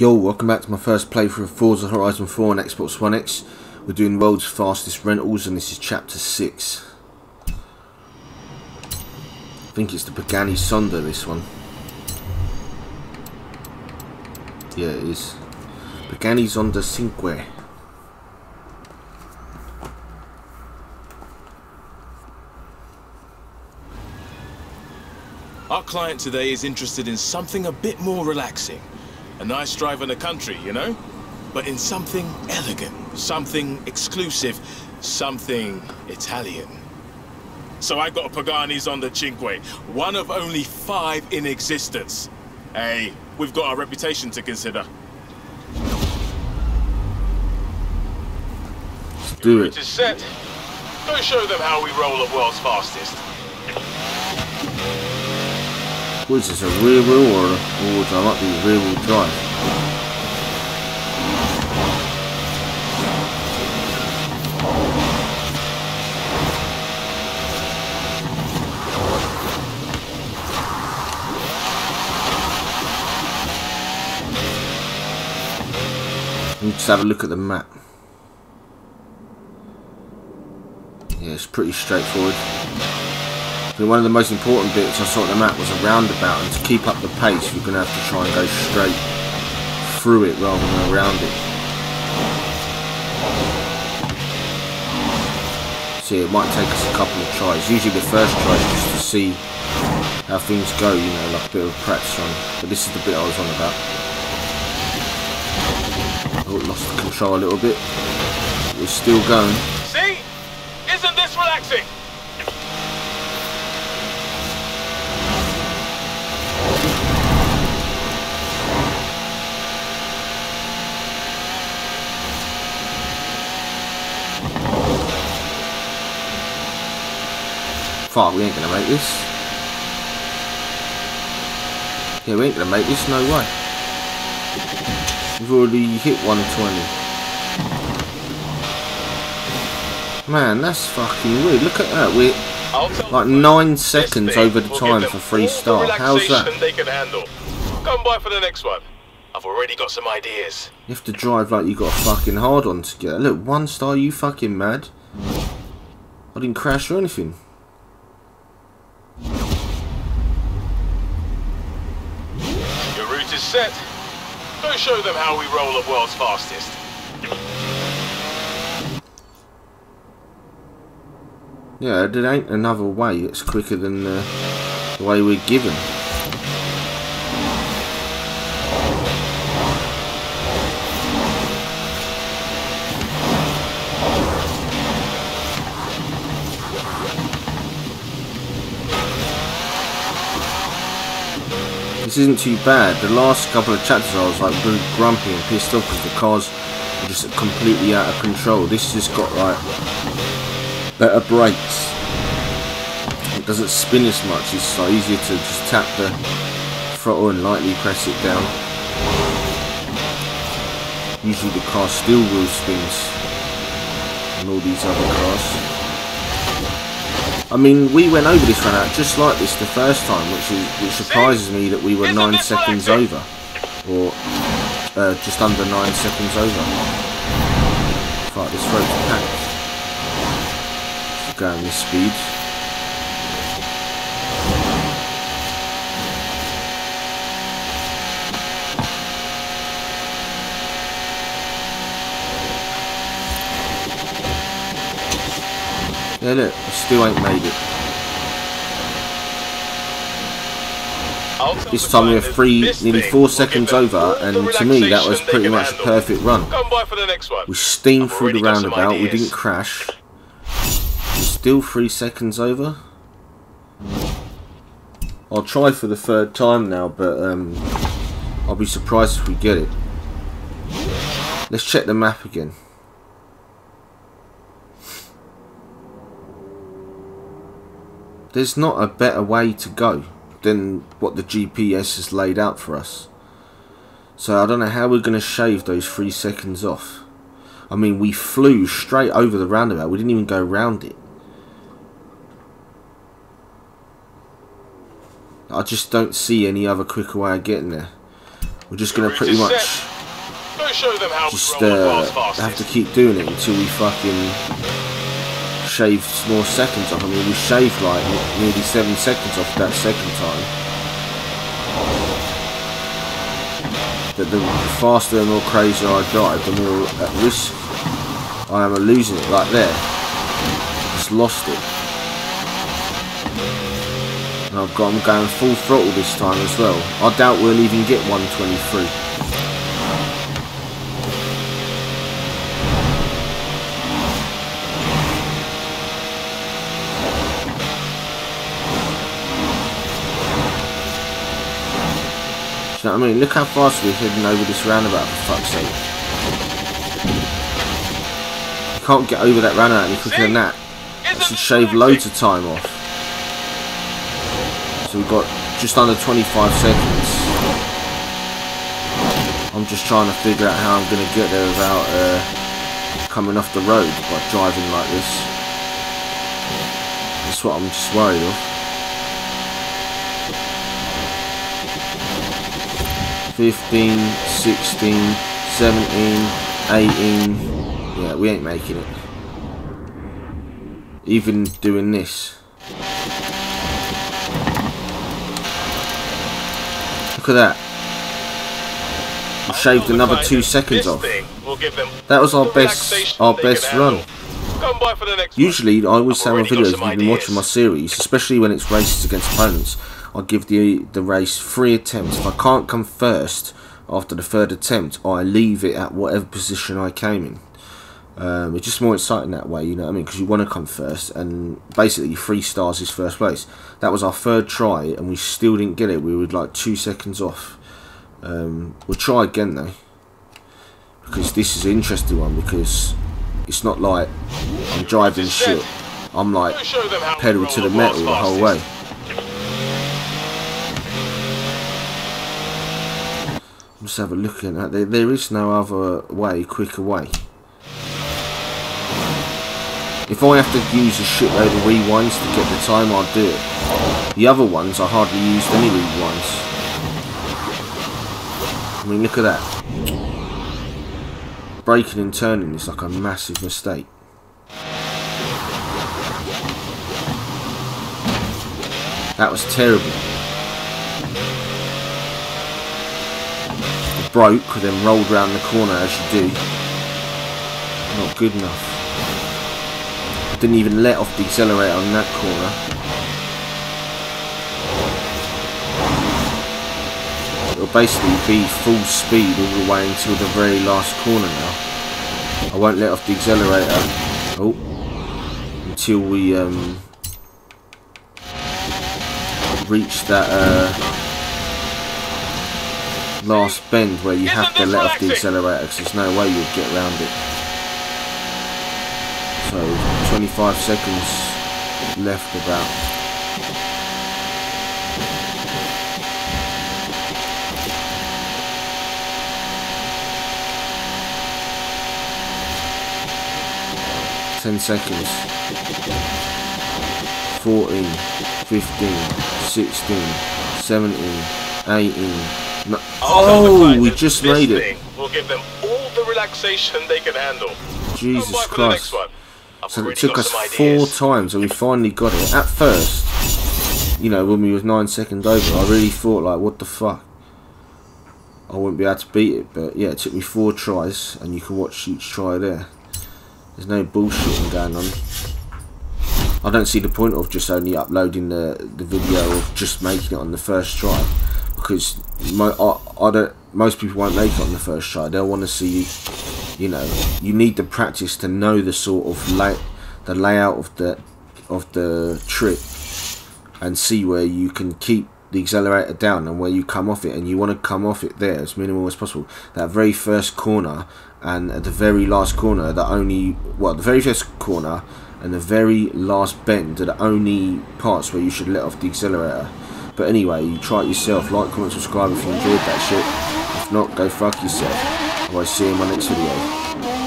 Yo, welcome back to my first playthrough of Forza Horizon 4 and Xbox One X. We're doing World's Fastest Rentals and this is Chapter 6. I think it's the Pagani Zonda, this one. Yeah, it is. Pagani Zonda Cinque. Our client today is interested in something a bit more relaxing. A nice drive in the country, you know? But in something elegant, something exclusive, something Italian. So I got a Pagani Zonda Cinque, one of only 5 in existence. Hey, we've got our reputation to consider. Let's do it. It's set. Go show them how we roll at World's Fastest. What is this, a rear wheel or a forward? I like the rear wheel drive. We'll just have a look at the map. Yeah, it's pretty straightforward. One of the most important bits I saw on the map was a roundabout, and to keep up the pace you're going to have to try and go straight through it rather than around it. So yeah, it might take us a couple of tries. Usually the first try is just to see how things go, you know, like a bit of practice on. But this is the bit I was on about. Oh, lost the control a little bit. We're still going. See? Isn't this relaxing? Fuck, we ain't gonna make this. Yeah, we ain't gonna make this, no way. We've already hit 120. Man, that's fucking weird. Look at that, we're like 9 seconds over the time for free start. How's that? They can handle. Come by for the next one. I've already got some ideas. You have to drive like you got a fucking hard on to get. Look, 1 star, you fucking mad. I didn't crash or anything. Is set. Go show them how we roll at World's Fastest. Yeah, there ain't another way. It's quicker than the way we're given. This isn't too bad. The last couple of chapters I was like really grumpy and pissed off because the cars were just completely out of control. This just got like better brakes. It doesn't spin as much. It's like easier to just tap the throttle and lightly press it down. Usually the car still wheel spins and all these other cars. I mean, we went over this run out just like this the first time, which surprises me that we were 9 seconds over, or just under 9 seconds over. Fuck, this road's packed. Going this speed. Yeah, look, I still ain't made it. This time we were nearly 4 seconds over, and to me that was pretty much a perfect run. We steamed through the roundabout, we didn't crash. We're still 3 seconds over. I'll try for the 3rd time now, but I'll be surprised if we get it. Let's check the map again. There's not a better way to go than what the GPS has laid out for us. So I don't know how we're going to shave those 3 seconds off. I mean, we flew straight over the roundabout. We didn't even go round it. I just don't see any other quicker way of getting there. We're just going to pretty much just have to keep doing it until we fucking shave more seconds off. I mean, we shaved like nearly 7 seconds off that second time. But the faster and more crazier I drive, the more at risk I am of losing it. Like there, I just lost it. And I'm going full throttle this time as well. I doubt we'll even get 123. Do you know what I mean? Look how fast we're heading over this roundabout, for fuck's sake. You can't get over that roundabout any quicker than that. That should shave loads of time off. So we've got just under 25 seconds. I'm just trying to figure out how I'm going to get there without coming off the road by driving like this. That's what I'm just worried of. (15, 16, 17, 18). Yeah, we ain't making it. Even doing this. Look at that. We shaved another 2 seconds off. That was our best run. Usually, I always say in my videos, if you've been watching my series, especially when it's races against opponents, I give the race 3 attempts. If I can't come first after the 3rd attempt, I leave it at whatever position I came in. It's just more exciting that way, you know what I mean? Because you want to come first, and basically 3 stars is first place. That was our 3rd try, and we still didn't get it. We were like 2 seconds off. We'll try again though, because this is an interesting one. Because it's not like I'm driving shit. I'm like pedal to the metal the whole way. Let's have a look at that. There is no other way, quicker way. If I have to use a shitload of rewinds to get the time, I'll do it. The other ones, I hardly used any rewinds. I mean, look at that. Braking and turning is like a massive mistake. That was terrible. It broke, then rolled round the corner as you do. Not good enough. Didn't even let off the accelerator on that corner. It'll basically be full speed all the way until the very last corner now. I won't let off the accelerator until we reach that last bend where you have to let off the accelerator, because there's no way you'll get around it. So 25 seconds left about. (10 seconds). 14, 15, 16, 17, 18. Oh, we just made it. We'll give them all the relaxation they can handle. Jesus Christ. So it took us 4 times and we finally got it. At first, you know, when we was 9 seconds over, I really thought, like, what the fuck? I wouldn't be able to beat it, but yeah, it took me 4 tries, and you can watch each try there. There's no bullshitting going on. I don't see the point of just only uploading the video of just making it on the 1st try, because most people won't make it on the 1st try. They'll want to see, you know, you need the practice to know the sort of layout of the trip, and see where you can keep the accelerator down and where you come off it, and you want to come off it there as minimal as possible. That very first corner and at the very last corner, the very first corner and the very last bend are the only parts where you should let off the accelerator. But anyway, you try it yourself. Like, comment, subscribe if you enjoyed that shit. If not, go fuck yourself. I'll see you in my next video.